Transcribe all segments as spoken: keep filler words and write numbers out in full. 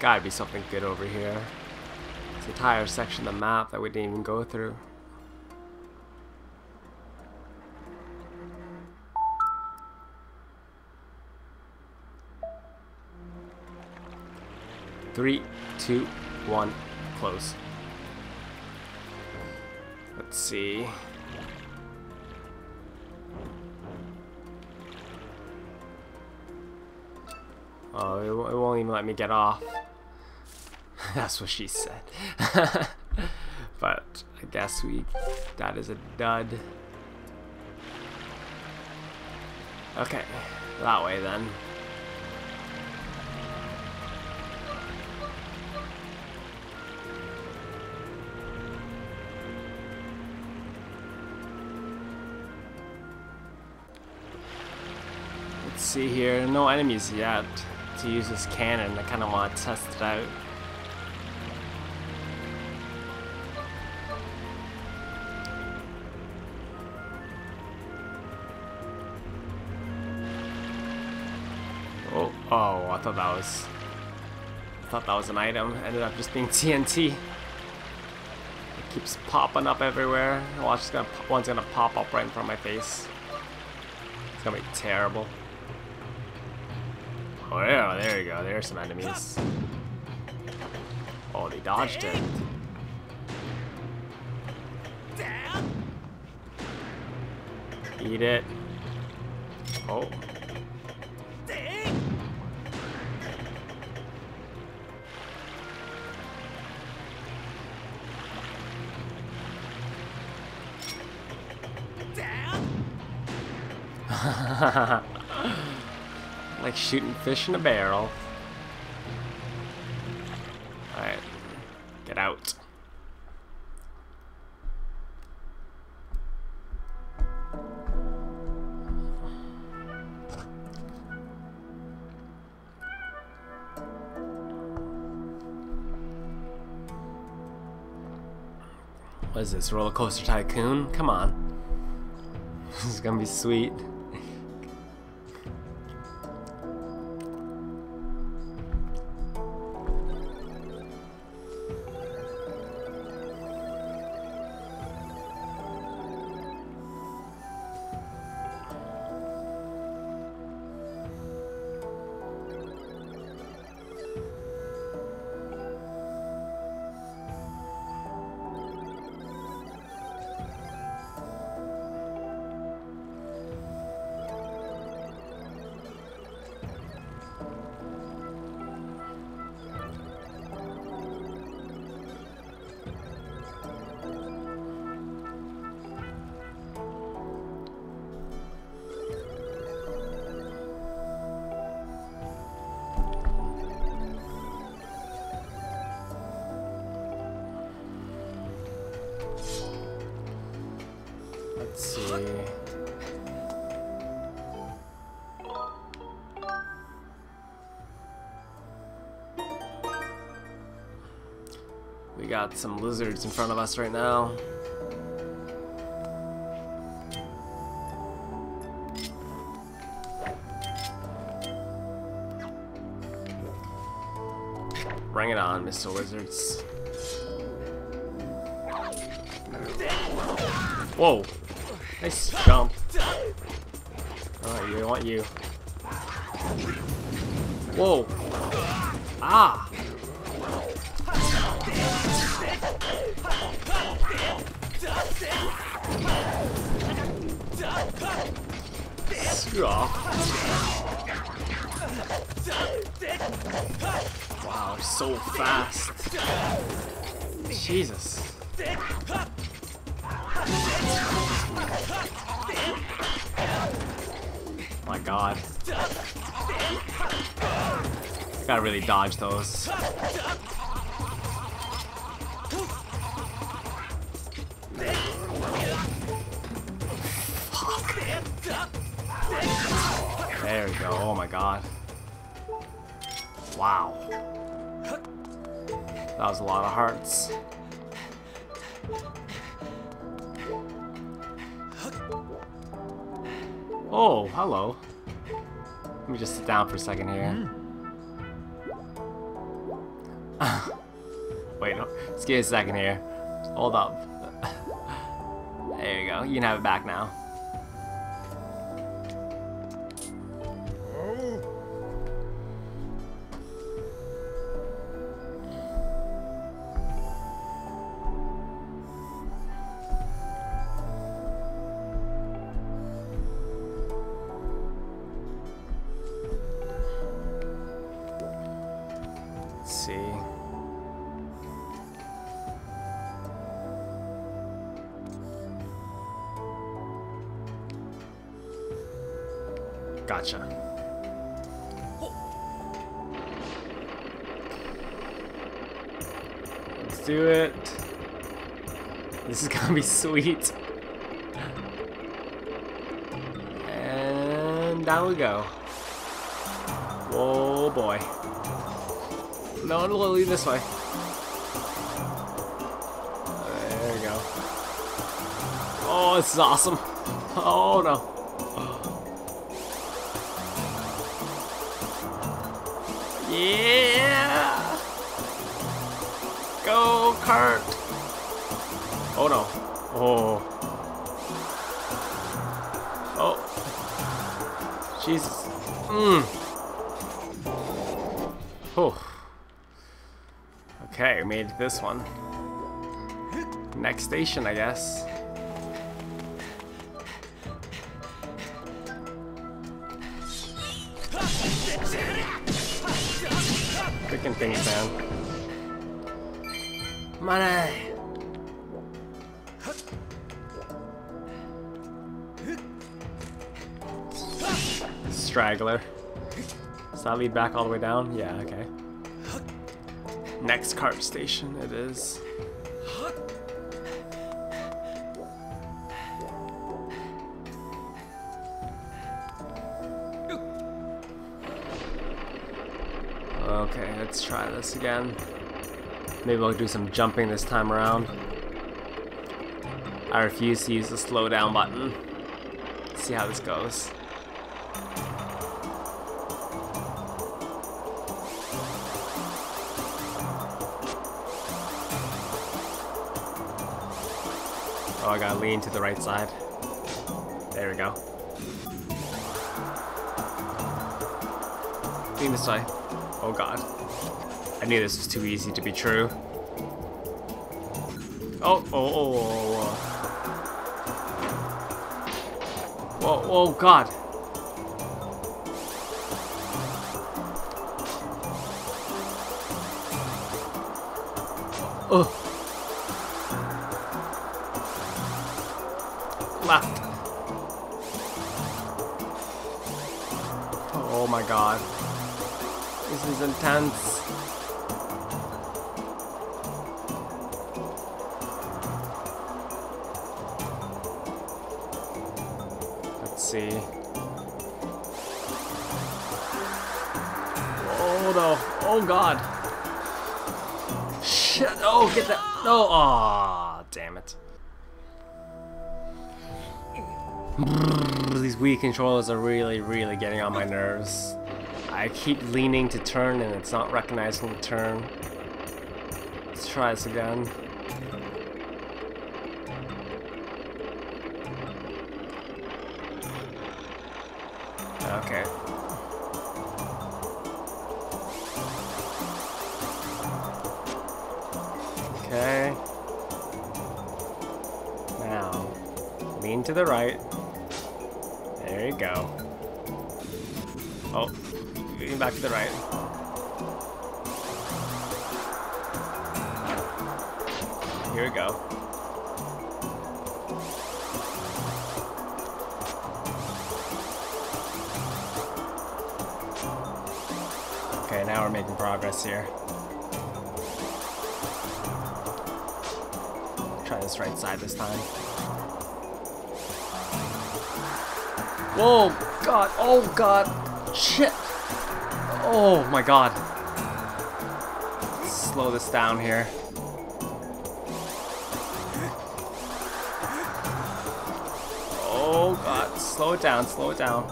gotta be something good over here. This entire section of the map that we didn't even go through. Three, two, one, close. Let's see. Oh, it won't even let me get off. That's what she said. But I guess we, that is a dud. Okay, that way then. Let's see here, no enemies yet. To use this cannon, I kind of want to test it out. Oh, oh! I thought that was, I thought that was an item. Ended up just being T N T. It keeps popping up everywhere. Watch, it's gonna, one's gonna pop up right in front of my face. It's gonna be terrible. Oh yeah, there you go, there's some enemies. Oh, they dodged it. Eat it. Oh. Hahaha. Like shooting fish in a barrel. Alright. Get out. What is this? Roller Coaster Tycoon? Come on. This is gonna be sweet. Let's see. We got some lizards in front of us right now. Bring it on, Mister Lizards. Whoa! Nice jump. Alright, we want you. Whoa. Ah. Screw off. Wow, so fast. Jesus. My God. Gotta really dodge those. Fuck. There we go. Oh my God. Wow. That was a lot of hearts. Oh, hello. Let me just sit down for a second here. Mm. Wait, no. Excuse me a second here. Hold up. There you go. You can have it back now. Gotcha. Let's do it. This is gonna be sweet. And down we go. Whoa, boy. No, it'll lead this way. There we go. Oh, this is awesome. Oh no. Yeah! Go kart! Oh no. Oh. Oh. Jesus. Mmm. Oh. Okay, made this one. Next station, I guess. Freaking things, man. Money! Straggler. Does that lead back all the way down? Yeah, okay. Next carp station it is. Okay, let's try this again. Maybe I'll do some jumping this time around. I refuse to use the slow down button. Let's see how this goes. Oh, I gotta lean to the right side. There we go. Lean this way. Oh god. I knew this was too easy to be true. Oh, oh, oh, oh. Whoa, oh god. Oh. Left. Oh my god. This is intense. Let's see. Oh no. Oh god. Shit. Oh, get that. No. Aw, damn it. These Wii controllers are really, really getting on my nerves. I keep leaning to turn and it's not recognizing the turn. Let's try this again. Okay. Okay. Now, lean to the right. There you go. Oh. Leaning back to the right. Here we go. Okay, now we're making progress here. Try this right side this time. Whoa! God! Oh god! Shit! Oh my god. Let's slow this down here. Oh god. Slow it down, slow it down.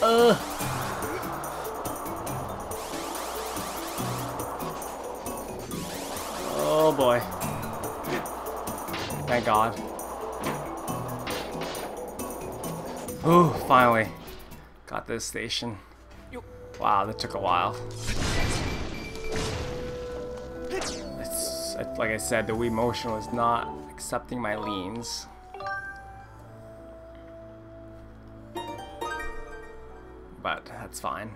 Uh. boy. Thank God. Ooh, finally. Got this station. Wow, that took a while. It's, like I said, the Wii Motion was not accepting my leans. But that's fine.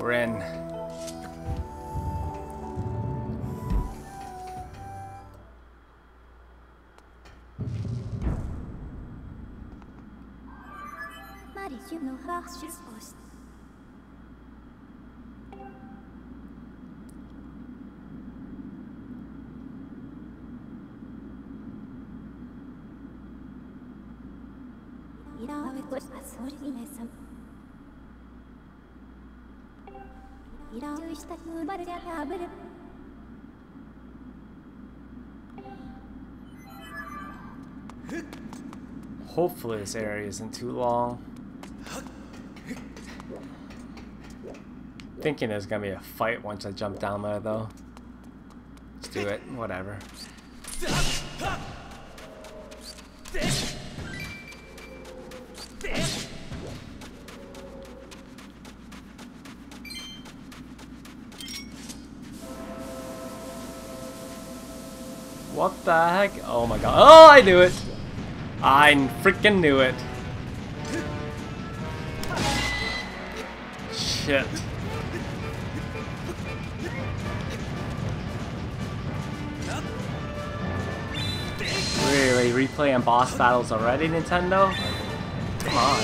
We're in. Hopefully this area isn't too long. Thinking there's gonna be a fight once I jump down there though. Let's do it, whatever. What the heck? Oh my God. Oh, I knew it. I freaking knew it. Shit. Really, replaying boss battles already, Nintendo? Come on.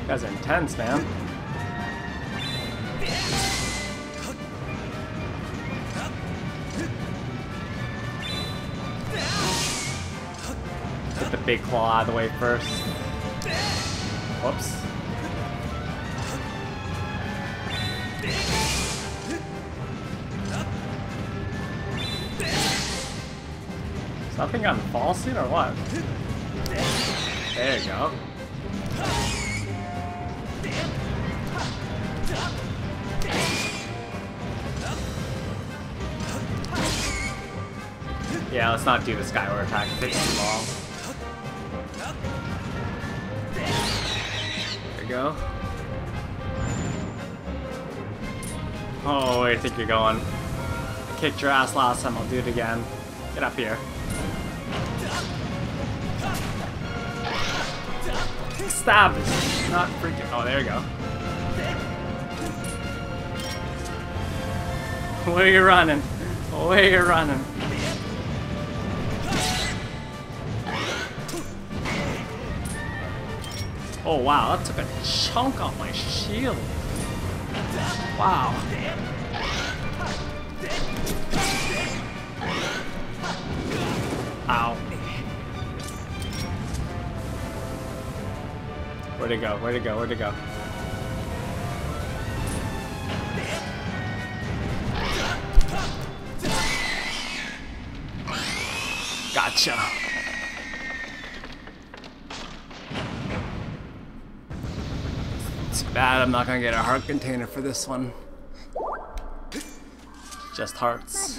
You guys are intense, man. Big claw out of the way first. Whoops. Is that thing on fall soon or what? There you go. Yeah, let's not do the Skyward attack. It takes too long. Go. Oh, where do you think you're going? I kicked your ass last time, I'll do it again. Get up here. Stab! Not freaking. Oh, there you go. Where you running? Where you running? Oh wow, that took a chunk off my shield. Wow. Ow. Where'd it go? Where'd it go? Where'd it go? Gotcha. Bad, I'm not gonna get a heart container for this one. Just hearts.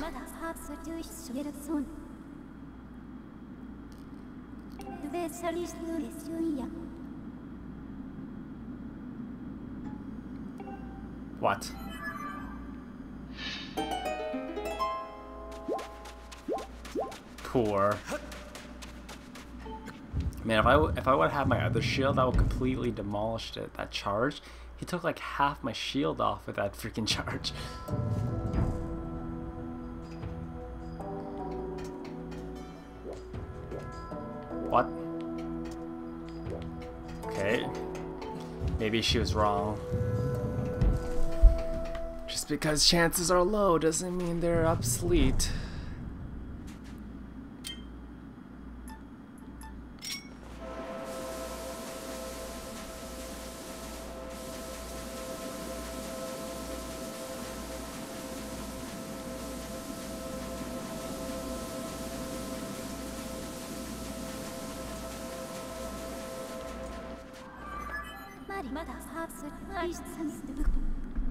What? Core. Man, if I, if I would have my other shield, I would completely demolished it. That charge, he took like half my shield off with that freaking charge. What? Okay. Maybe she was wrong. Just because chances are low doesn't mean they're obsolete.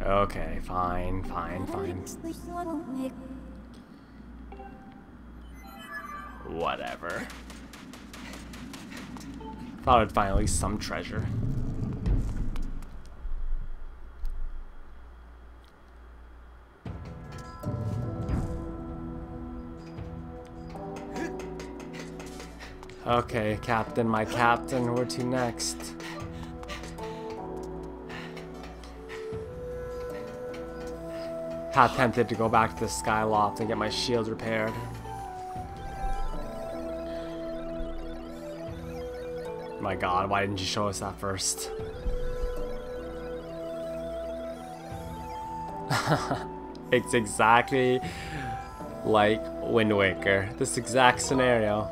Okay, fine, fine, fine. Whatever. Thought I'd find at least some treasure. Okay, Captain, my Captain, where to next? Half tempted to go back to the Skyloft and get my shield repaired. My God, why didn't you show us that first? It's exactly like Wind Waker. This exact scenario.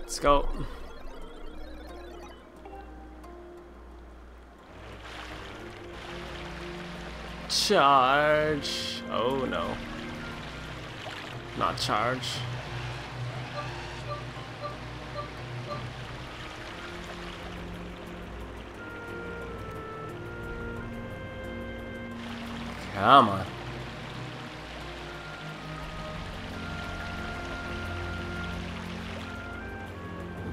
Let's go. Charge. Oh no. Not charge. Come on.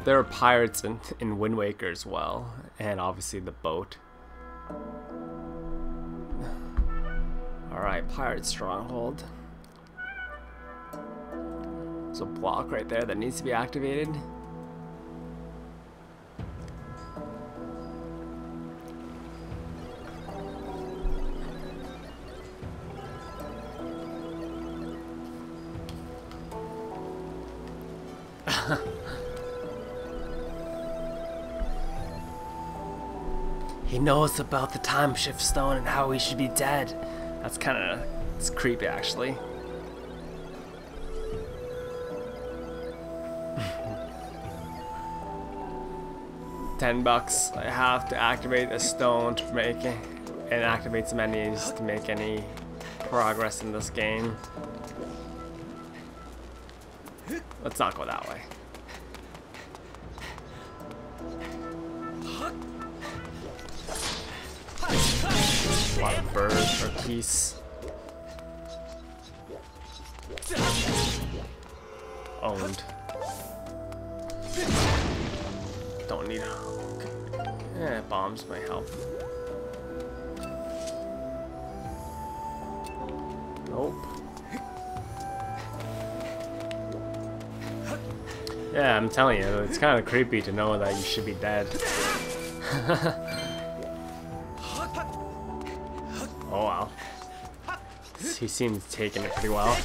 There are pirates in, in Wind Waker as well, and obviously the boat. Alright, pirate stronghold. There's a block right there that needs to be activated. He knows about the time shift stone and how we should be dead. That's kind of, it's creepy actually. Ten bucks. I have to activate a stone to make it, and activate some enemies to make any progress in this game. Let's not go that way. A lot of birds or geese. Owned. Don't need hook. Eh, bombs might help. Nope. Yeah, I'm telling you, it's kind of creepy to know that you should be dead. Oh wow. He seems taking it pretty well.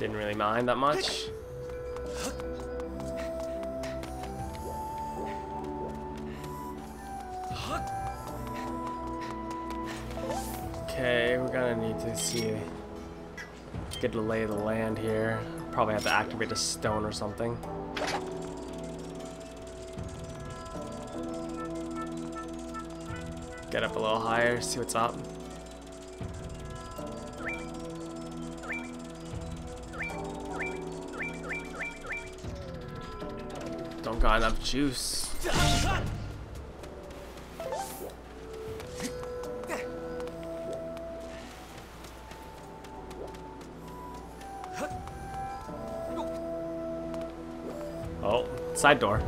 Didn't really mind that much. Okay, we're gonna need to see a good lay of the land here. Probably have to activate a stone or something. Get up a little higher, see what's up. Don't got enough juice. Oh, side door.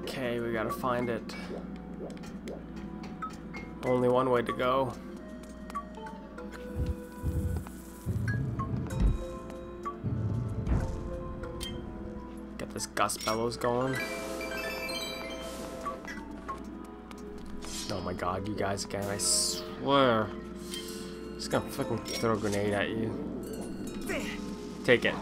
Okay, we gotta find it. Only one way to go. Get this Gust Bellows going. Oh my god, you guys again, I swear. I'm just gonna fucking throw a grenade at you. Take it.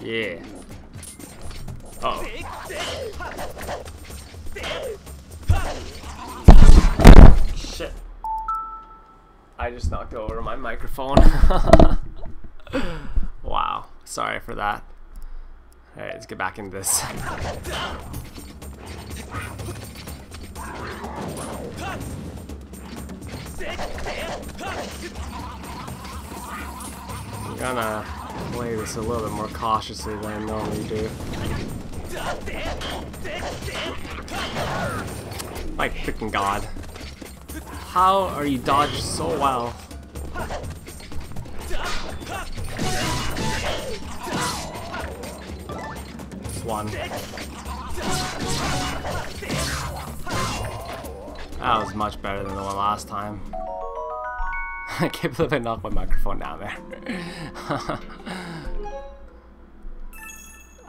Yeah. Uh-oh. Shit. I just knocked over my microphone. Wow. Sorry for that. Alright, let's get back into this. I'm gonna play this a little bit more cautiously than I normally do. My freaking god. How are you dodged so well? One. That was much better than the one last time. I can't believe I knocked my microphone down there.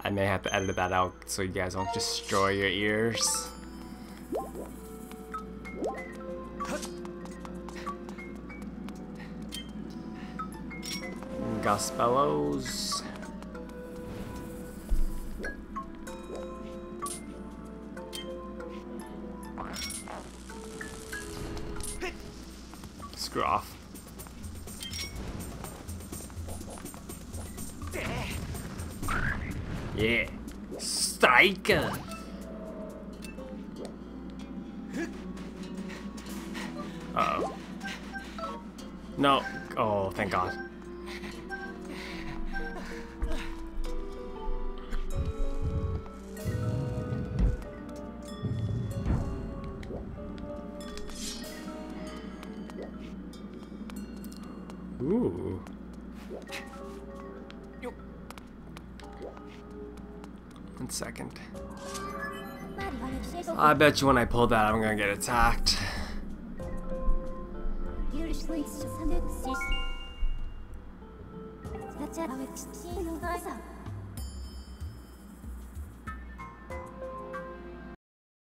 I may have to edit that out so you guys don't destroy your ears. Gust Bellows. Screw off. Yeah. Striker. Uh-oh. No. Oh, thank God. Ooh. One second. I bet you when I pull that, I'm gonna get attacked.